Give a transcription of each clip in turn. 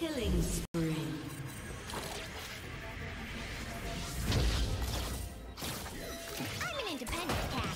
Killing spree. I'm an independent cat.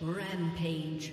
Rampage.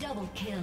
Double kill.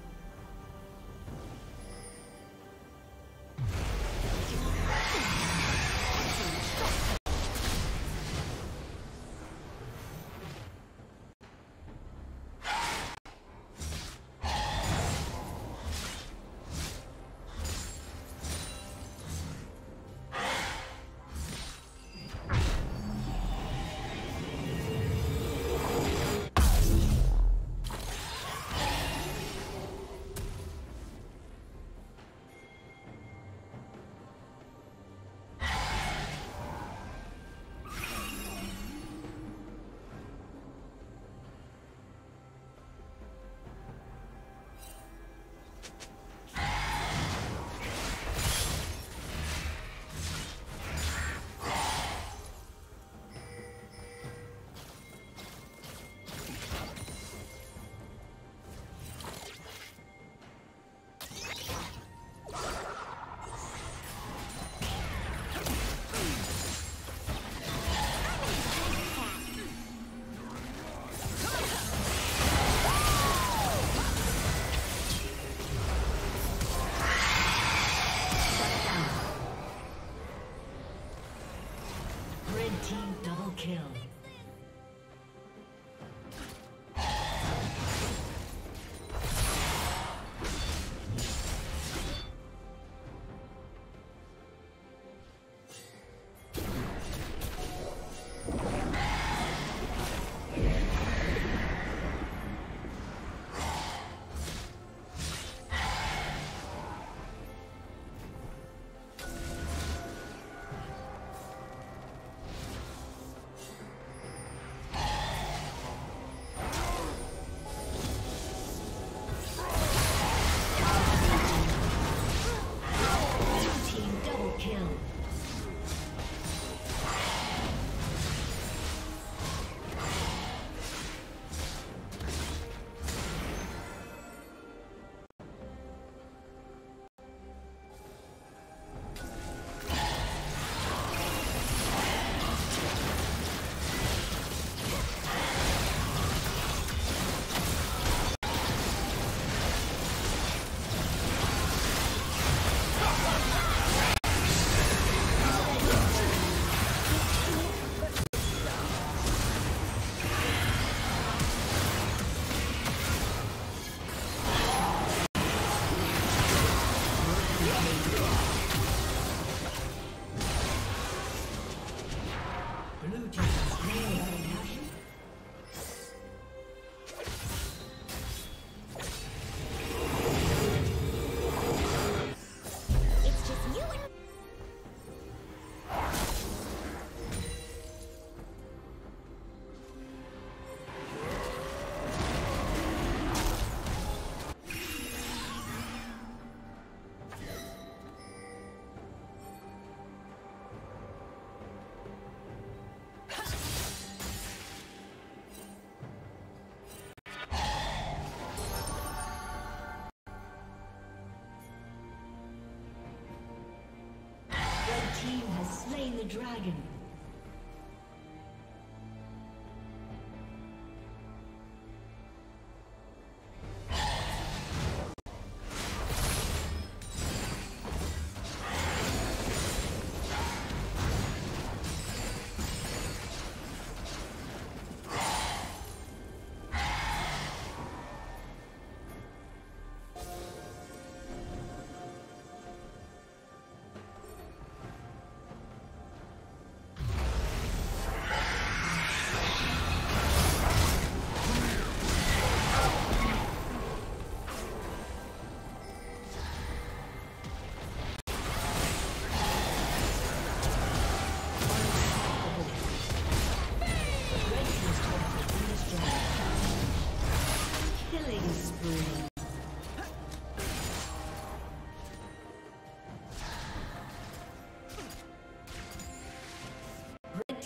dragon.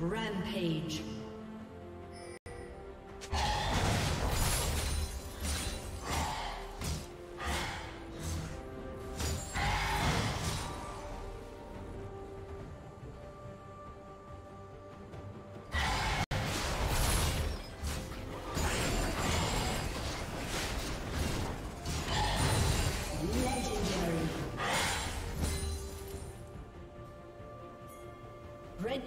Rampage. Red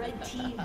Red team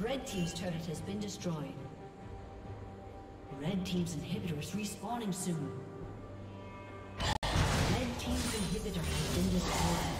Red team's turret has been destroyed. Red team's inhibitor is respawning soon. Red team's inhibitor has been destroyed.